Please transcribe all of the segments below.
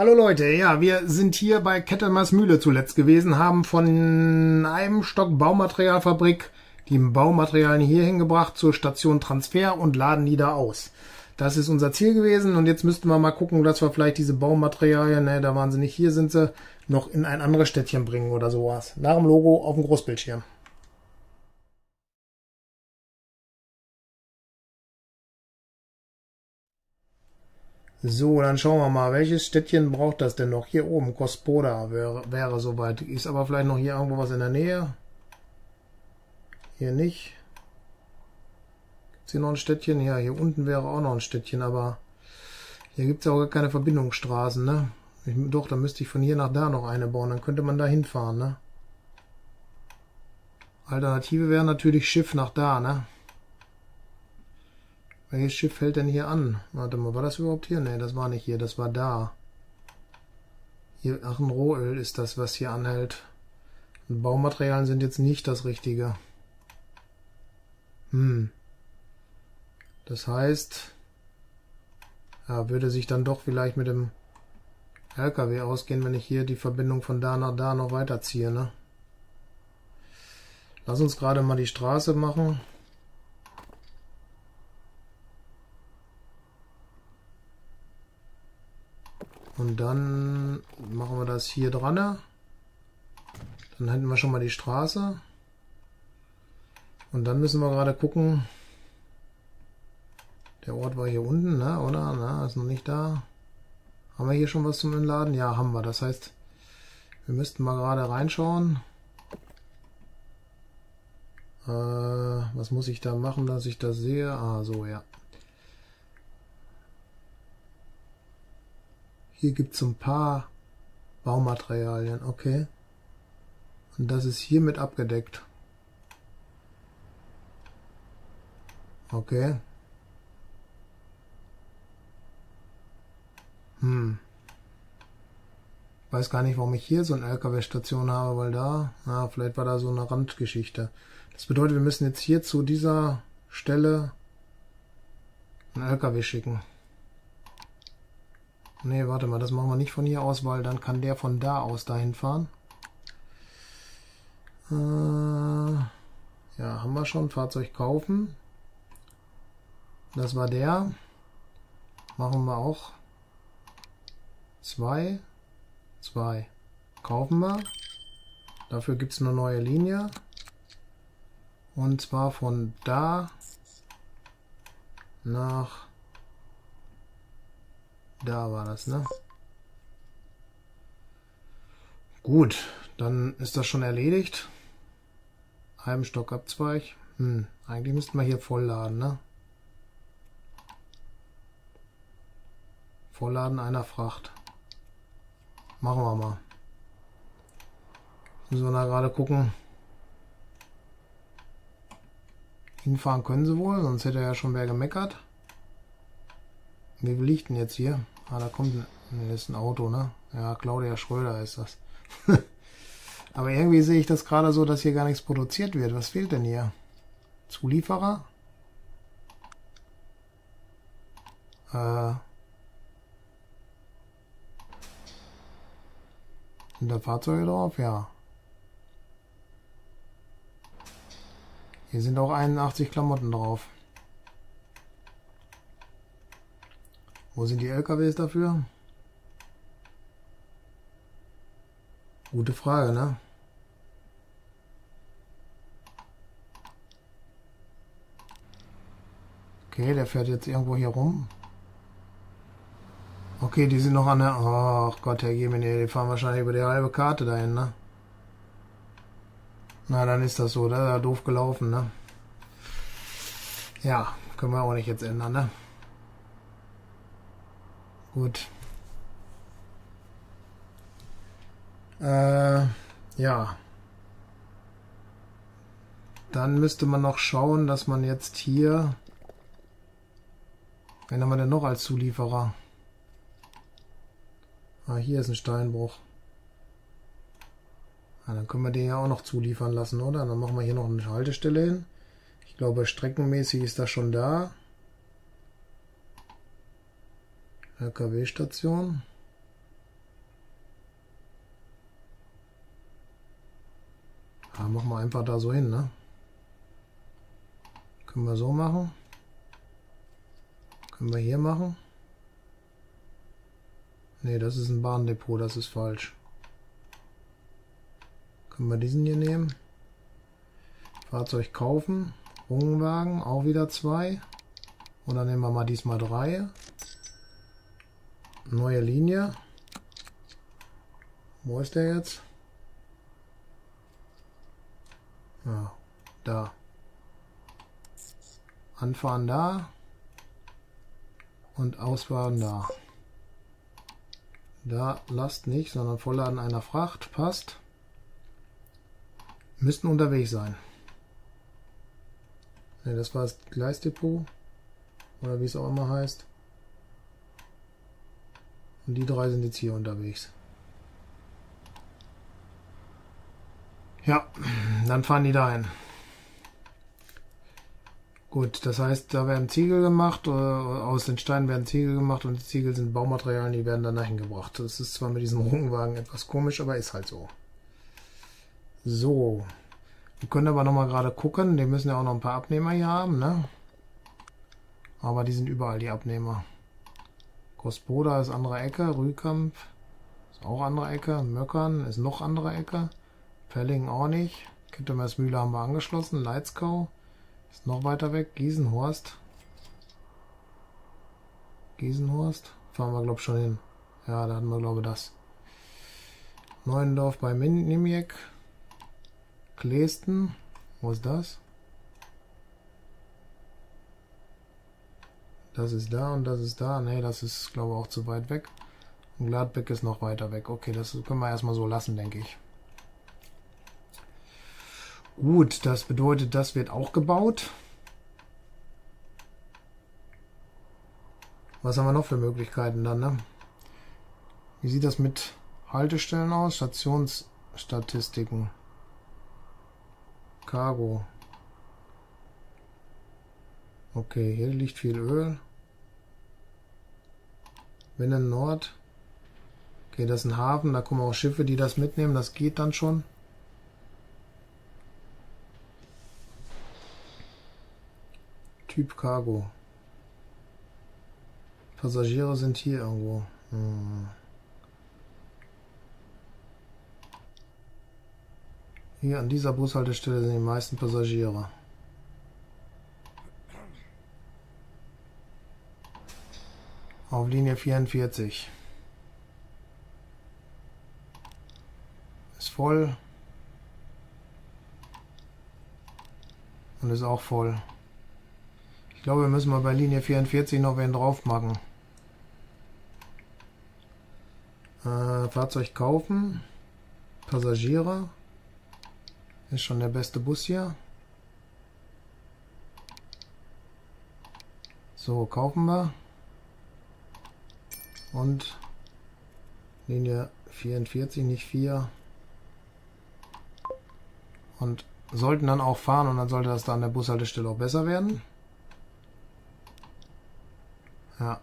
Hallo Leute, ja, wir sind hier bei Kettemers Mühle zuletzt gewesen, haben von einem Stock Baumaterialfabrik die Baumaterialien hier hingebracht zur Station Transfer und laden die da aus. Das ist unser Ziel gewesen und jetzt müssten wir mal gucken, dass wir vielleicht diese Baumaterialien, ne, da waren sie nicht, hier sind sie, noch in ein anderes Städtchen bringen oder sowas. Nach dem Logo auf dem Großbildschirm. So, dann schauen wir mal, welches Städtchen braucht das denn noch? Hier oben, Kospoda wäre soweit. Ist aber vielleicht noch hier irgendwo was in der Nähe. Hier nicht. Gibt's hier noch ein Städtchen? Ja, hier unten wäre auch noch ein Städtchen, aber hier gibt's auch gar keine Verbindungsstraßen, ne? Doch, dann müsste ich von hier nach da noch eine bauen, dann könnte man da hinfahren, ne? Alternative wäre natürlich Schiff nach da, ne? Welches Schiff fällt denn hier an? Warte mal, war das überhaupt hier? Ne, das war nicht hier, das war da. Hier, ach, ein Rohöl ist das, was hier anhält. Und Baumaterialien sind jetzt nicht das Richtige. Das heißt, ja, würde sich dann doch vielleicht mit dem LKW ausgehen, wenn ich hier die Verbindung von da nach da noch weiterziehe, ne? Lass uns gerade mal die Straße machen. Und dann machen wir das hier dran. Dann hätten wir schon mal die Straße. Und dann müssen wir gerade gucken. Der Ort war hier unten, ne? Oder? Na, ist noch nicht da. Haben wir hier schon was zum Entladen? Ja, haben wir. Das heißt, wir müssten mal gerade reinschauen. Was muss ich da machen, dass ich das sehe? Ah, so, ja. Hier gibt es ein paar Baumaterialien, okay. Und das ist hiermit abgedeckt. Okay. Ich weiß gar nicht, warum ich hier so eine LKW-Station habe, weil da, na, vielleicht war da so eine Randgeschichte. Das bedeutet, wir müssen jetzt hier zu dieser Stelle einen LKW schicken. Ne, warte mal, das machen wir nicht von hier aus, weil dann kann der von da aus dahin fahren. Ja, haben wir schon. Fahrzeug kaufen. Das war der. Machen wir auch. Zwei. Kaufen wir. Dafür gibt es eine neue Linie. Und zwar von da nach... Da war das, ne? Gut, dann ist das schon erledigt. Halben Stock Abzweig. Eigentlich müssten wir hier vollladen, ne? Vollladen einer Fracht. Machen wir mal. Müssen wir da gerade gucken. Hinfahren können sie wohl, sonst hätte ja schon wer gemeckert. Wie liegt denn jetzt hier? Ah, da kommt ein Auto, ne? Ja, Claudia Schröder ist das. Aber irgendwie sehe ich das gerade so, dass hier gar nichts produziert wird. Was fehlt denn hier? Zulieferer? Sind da Fahrzeuge drauf? Ja. Hier sind auch 81 Klamotten drauf. Wo sind die LKWs dafür? Gute Frage, ne? Okay, der fährt jetzt irgendwo hier rum. Okay, die sind noch an der... Ach Gott, Herr Gemini, die fahren wahrscheinlich über die halbe Karte dahin, ne? Na, dann ist das so, da ist doof gelaufen, ne? Ja, können wir auch nicht jetzt ändern, ne? Gut. Ja. Dann müsste man noch schauen, dass man jetzt hier... Wen haben wir denn noch als Zulieferer? Ah, hier ist ein Steinbruch. Ah, dann können wir den ja auch noch zuliefern lassen, oder? Dann machen wir hier noch eine Haltestelle hin. Ich glaube, streckenmäßig ist das schon da. LKW-Station. Da machen wir einfach da so hin, ne? Können wir so machen. Können wir hier machen. Ne, das ist ein Bahndepot, das ist falsch. Können wir diesen hier nehmen. Fahrzeug kaufen. Wohnwagen, auch wieder 2. Und dann nehmen wir mal diesmal 3. Neue Linie. Wo ist der jetzt? Ja, da. Anfahren da. Und ausfahren da. Da Last nicht, sondern Vollladen einer Fracht. Passt. Müssten unterwegs sein. Ne, das war das Gleisdepot. Oder wie es auch immer heißt. Und die 3 sind jetzt hier unterwegs. Ja, dann fahren die dahin. Gut, das heißt, da werden Ziegel gemacht, aus den Steinen werden Ziegel gemacht und die Ziegel sind Baumaterialien, die werden dann dahin gebracht. Das ist zwar mit diesem Roggenwagen etwas komisch, aber ist halt so. So, wir können aber nochmal gerade gucken, die müssen ja auch noch ein paar Abnehmer hier haben, ne? Aber die sind überall die Abnehmer. Großboda ist andere Ecke, Rühkamp ist auch andere Ecke, Möckern ist noch andere Ecke, Pellingen auch nicht, Kittemersmühle haben wir angeschlossen, Leitzkau ist noch weiter weg, Giesenhorst, fahren wir glaube ich schon hin. Ja, da hatten wir glaube ich das. Neuendorf bei Nimjek, Kleesten, wo ist das? Das ist da und das ist da. Ne, das ist, glaube ich, auch zu weit weg. Und Gladbeck ist noch weiter weg. Okay, das können wir erstmal so lassen, denke ich. Gut, das bedeutet, das wird auch gebaut. Was haben wir noch für Möglichkeiten dann, ne? Wie sieht das mit Haltestellen aus? Stationsstatistiken. Cargo. Okay, hier liegt viel Öl. Binnen Nord. Okay, das ist ein Hafen, da kommen auch Schiffe, die das mitnehmen, das geht dann schon. Typ Cargo. Passagiere sind hier irgendwo. Hier an dieser Bushaltestelle sind die meisten Passagiere. Auf Linie 44. Ist voll. Und ist auch voll. Ich glaube, wir müssen mal bei Linie 44 noch wen drauf machen. Fahrzeug kaufen. Passagiere. Ist schon der beste Bus hier. So, kaufen wir. Und Linie 44, nicht 4. Und sollten dann auch fahren und dann sollte das da an der Bushaltestelle auch besser werden. Ja.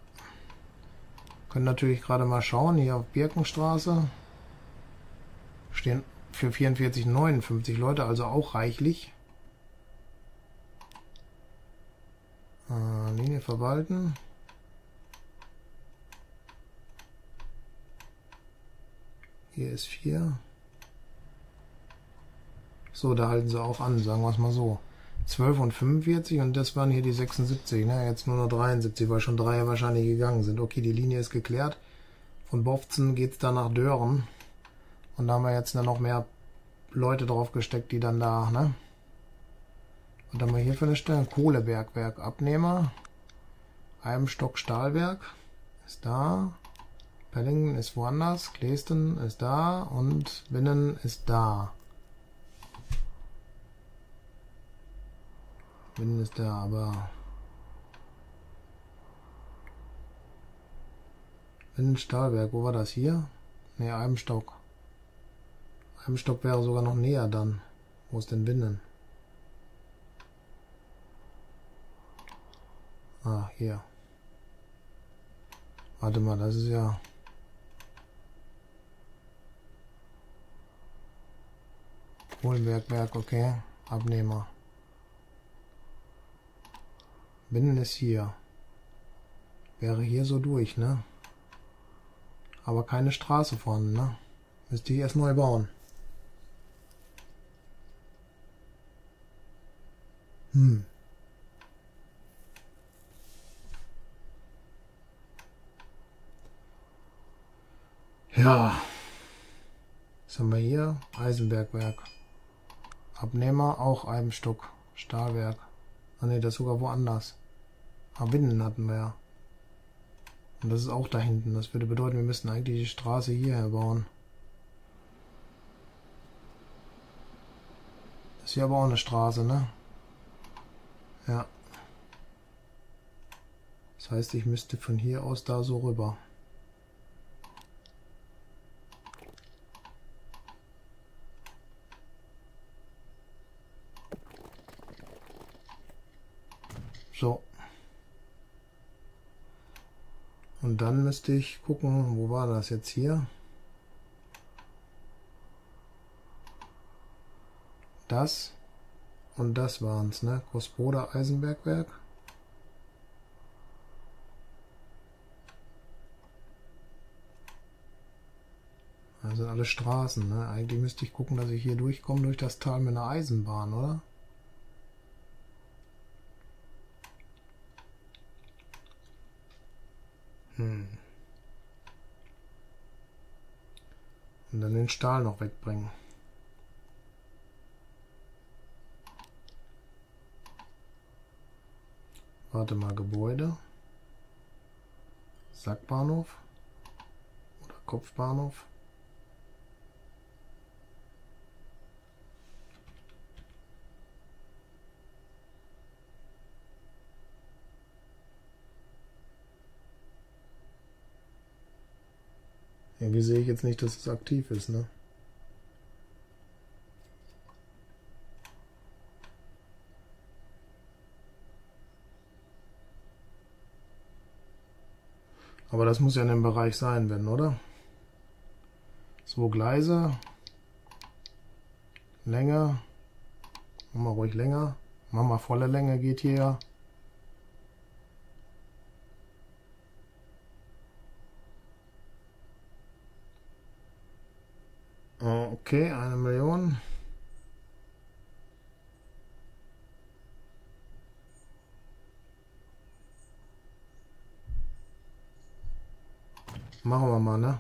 Können natürlich gerade mal schauen, hier auf Birkenstraße stehen für 44 59 Leute, also auch reichlich. Linie verwalten. Hier ist 4. So, da halten sie auch an, sagen wir es mal so. 12 und 45 und das waren hier die 76, ne? Jetzt nur noch 73, weil schon 3 wahrscheinlich gegangen sind. Okay, die Linie ist geklärt. Von Bovzen geht es dann nach Dören. Und da haben wir jetzt dann noch mehr Leute drauf gesteckt, die dann da, ne? Und dann haben wir hier für eine Stelle Kohlebergwerk, Abnehmer. Eibenstock Stahlwerk ist da. Pellingen ist woanders, Kleesten ist da und Binnen ist da. Binnen ist da, aber... Binnen Stahlwerk, wo war das? Hier? Ne, Eibenstock. Eibenstock wäre sogar noch näher dann. Wo ist denn Binnen? Ah, hier. Warte mal, das ist ja... Kohlenbergwerk, okay. Abnehmer. Binnen ist hier. Wäre hier so durch, ne? Aber keine Straße vorne, ne? Müsste ich erst neu bauen. Hm. Ja. Was haben wir hier? Eisenbergwerk. Abnehmer auch ein Stück. Stahlwerk. Ah ne, das ist sogar woanders. Aber Binnen hatten wir ja. Und das ist auch da hinten. Das würde bedeuten, wir müssten eigentlich die Straße hierher bauen. Das ist hier aber auch eine Straße, ne? Ja. Das heißt, ich müsste von hier aus da so rüber. So. Und dann müsste ich gucken, wo war das jetzt hier? Das und das waren es, ne? Großbroder Eisenbergwerk. Das sind alle Straßen, ne? Eigentlich müsste ich gucken, dass ich hier durchkomme durch das Tal mit einer Eisenbahn, oder? Hm. Und dann den Stahl noch wegbringen. Warte mal, Gebäude. Sackbahnhof. Oder Kopfbahnhof. Irgendwie sehe ich jetzt nicht, dass es aktiv ist, ne? Aber das muss ja in dem Bereich sein, wenn, oder? 2 Gleise. Länge. Mach mal ruhig länger. Mach mal volle Länge geht hier ja. Okay, 1 Million. Machen wir mal, ne?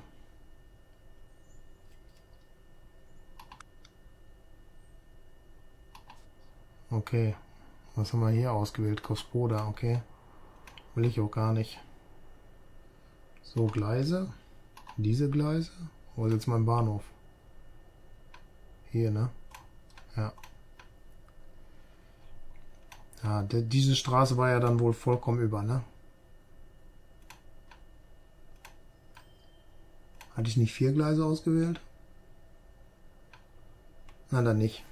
Okay, was haben wir hier ausgewählt? Großbroder, okay. Will ich auch gar nicht. So, Gleise. Diese Gleise. Wo ist jetzt mein Bahnhof? Hier, ne? Ja. Ja, diese Straße war ja dann wohl vollkommen über, ne? Hatte ich nicht 4 Gleise ausgewählt? Na, dann nicht.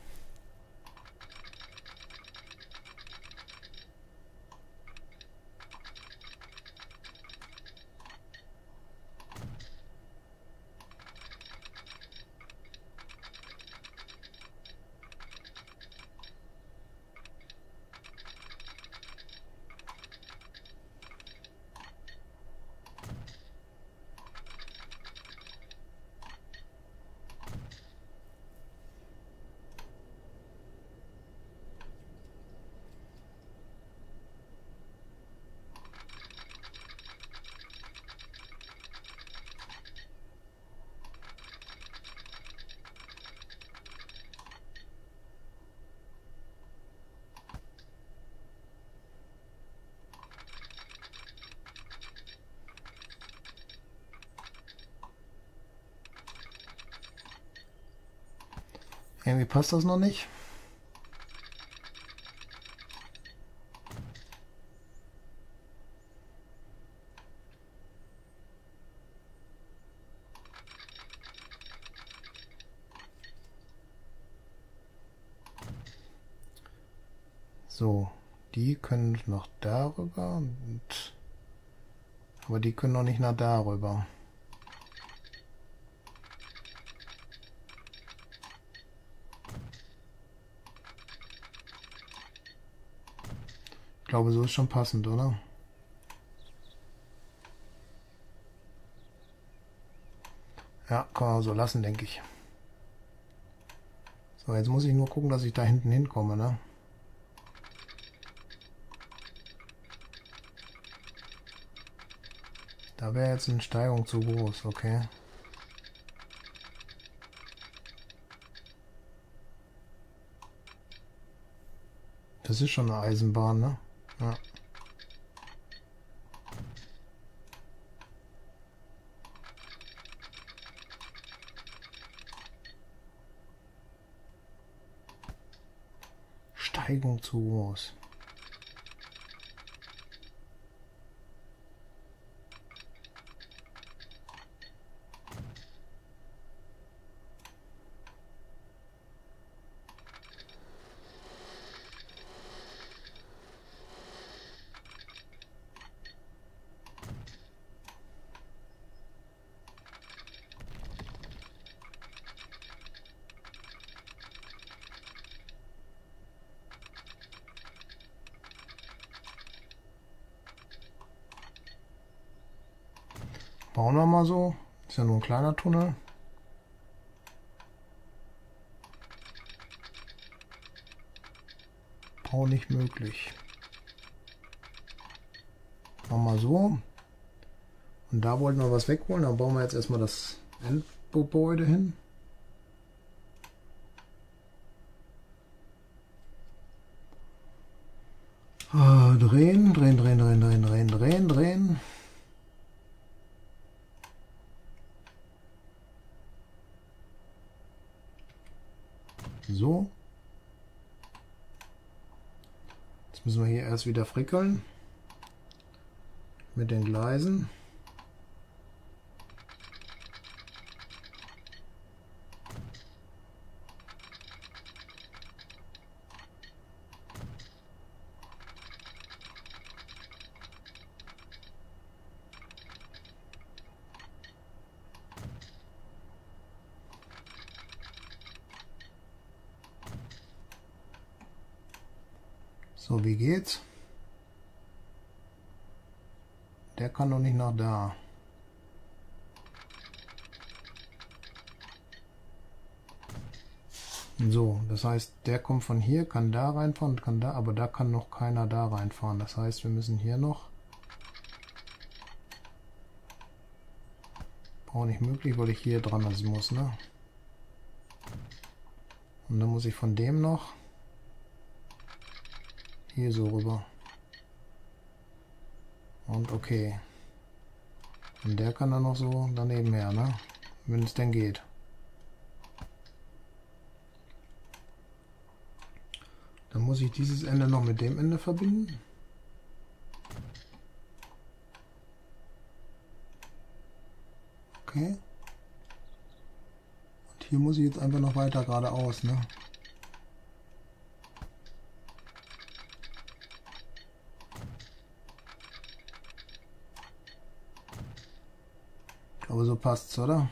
Irgendwie passt das noch nicht. So, die können noch darüber, aber die können noch nicht nach darüber. glaube, so ist schon passend, oder? Ja, kann man so lassen, denke ich. So, jetzt muss ich nur gucken, dass ich da hinten hinkomme, ne? Da wäre jetzt eine Steigung zu groß, okay. Das ist schon eine Eisenbahn, ne? Ja. Steigung zu groß. Bauen wir mal so. Ist ja nur ein kleiner Tunnel. Bau nicht möglich. Machen wir so. Und da wollten wir was wegholen. Dann bauen wir jetzt erstmal das Endgebäude hin. Drehen, drehen, drehen, drehen, drehen, drehen, drehen, drehen. So. Jetzt müssen wir hier erst wieder frickeln mit den Gleisen. So, wie geht's? Der kann doch nicht nach da. So, das heißt, der kommt von hier, kann da reinfahren, kann da, aber da kann noch keiner da reinfahren. Das heißt, wir müssen hier noch... Auch nicht möglich, weil ich hier dran lassen muss, ne? Und dann muss ich von dem noch... hier so rüber. Und okay. Und der kann dann noch so daneben her, ne? Wenn es denn geht. Dann muss ich dieses Ende noch mit dem Ende verbinden. Okay. Und hier muss ich jetzt einfach noch weiter geradeaus, ne? Aber so passt's, oder?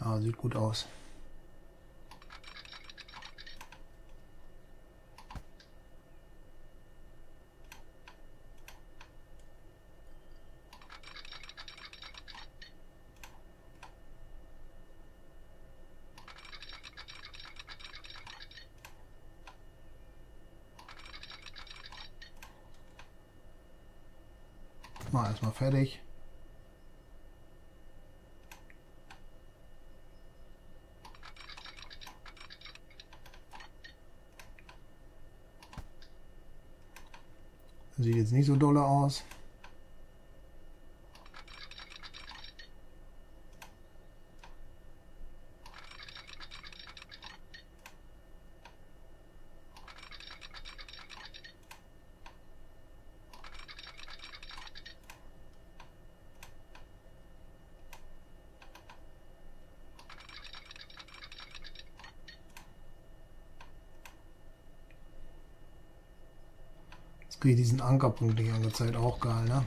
Ja, sieht gut aus. Mal erstmal fertig. Sieht jetzt nicht so dolle aus. Diesen Ankerpunkt hier angezeigt, auch geil, ne?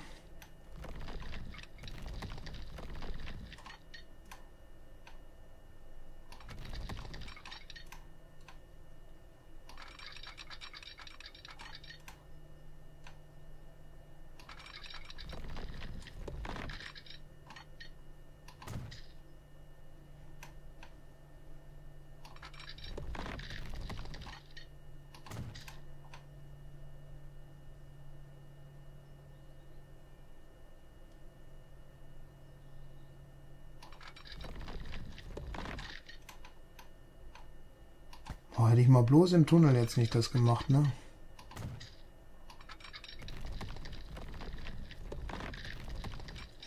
hätte ich mal bloß im Tunnel jetzt nicht das gemacht, ne?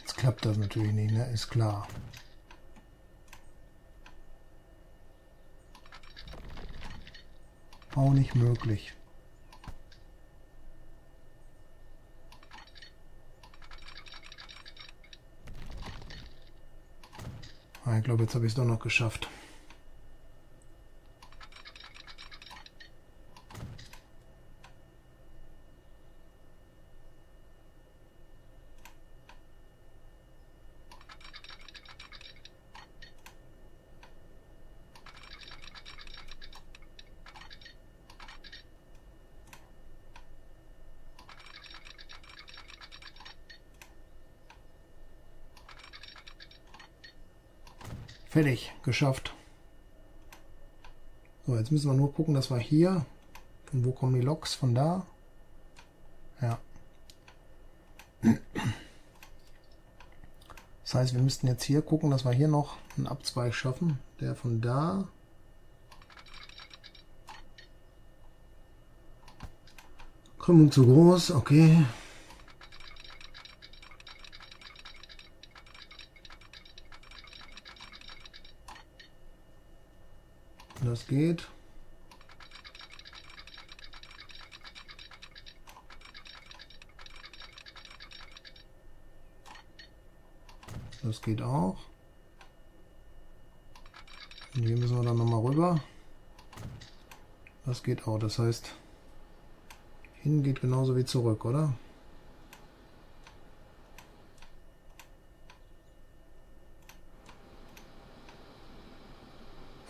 Jetzt klappt das natürlich nicht, ne? Ist klar. Auch nicht möglich. Ich glaube, jetzt habe ich es doch noch geschafft. Fertig, geschafft. So, jetzt müssen wir nur gucken, dass wir hier... Von wo kommen die Loks? Von da? Ja. Das heißt, wir müssten jetzt hier gucken, dass wir hier noch einen Abzweig schaffen. Der von da... Krümmung zu groß, okay. Das geht. Das geht auch. Und hier müssen wir dann nochmal rüber. Das geht auch. Das heißt, hin geht genauso wie zurück, oder?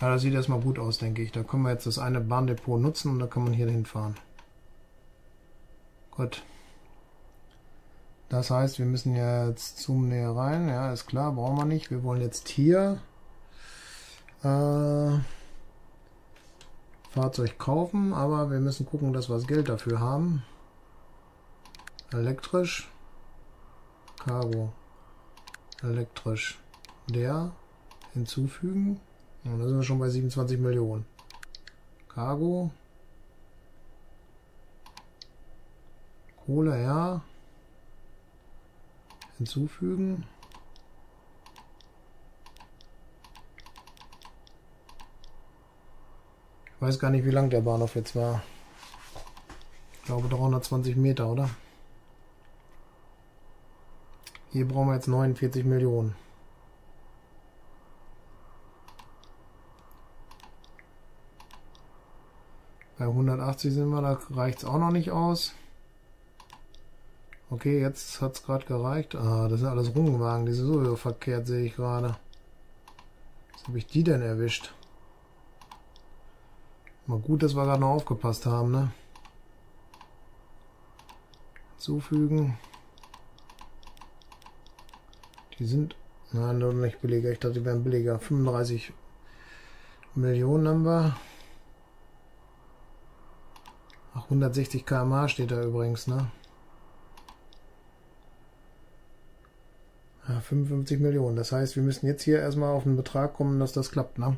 Ja, das sieht erstmal gut aus, denke ich. Da können wir jetzt das eine Bahndepot nutzen und da kann man hier hinfahren. Gut. Das heißt, wir müssen jetzt zum Näher rein. Ja, ist klar, brauchen wir nicht. Wir wollen jetzt hier Fahrzeug kaufen, aber wir müssen gucken, dass wir das Geld dafür haben. Elektrisch. Cargo. Elektrisch. Der. Hinzufügen. Und da sind wir schon bei 27 Millionen. Cargo. Kohle, ja. Hinzufügen. Ich weiß gar nicht, wie lang der Bahnhof jetzt war. Ich glaube 320 Meter, oder? Hier brauchen wir jetzt 49 Millionen. Bei 180 sind wir, da reicht es auch noch nicht aus. Okay, jetzt hat es gerade gereicht. Ah, das sind alles Rungenwagen, die sind sowieso verkehrt, sehe ich gerade. Was habe ich die denn erwischt? Mal gut, dass wir gerade noch aufgepasst haben, ne? Hinzufügen. Die sind... Nein, nicht billiger. Ich dachte, die wären billiger. 35 Millionen haben wir. 160 km/h steht da übrigens, ne? Ja, 55 Millionen. Das heißt, wir müssen jetzt hier erstmal auf einen Betrag kommen, dass das klappt, ne?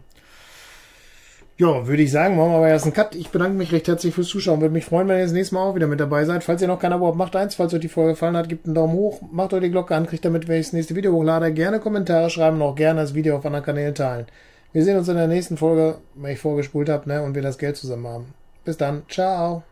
Ja, würde ich sagen, machen wir aber erst einen Cut. Ich bedanke mich recht herzlich fürs Zuschauen. Würde mich freuen, wenn ihr das nächste Mal auch wieder mit dabei seid. Falls ihr noch kein Abo habt, macht eins. Falls euch die Folge gefallen hat, gebt einen Daumen hoch. Macht euch die Glocke an, kriegt damit, wenn ich das nächste Video hochlade. Gerne Kommentare schreiben und auch gerne das Video auf anderen Kanälen teilen. Wir sehen uns in der nächsten Folge, wenn ich vorgespult habe, ne? Und wir das Geld zusammen haben. Bis dann. Ciao.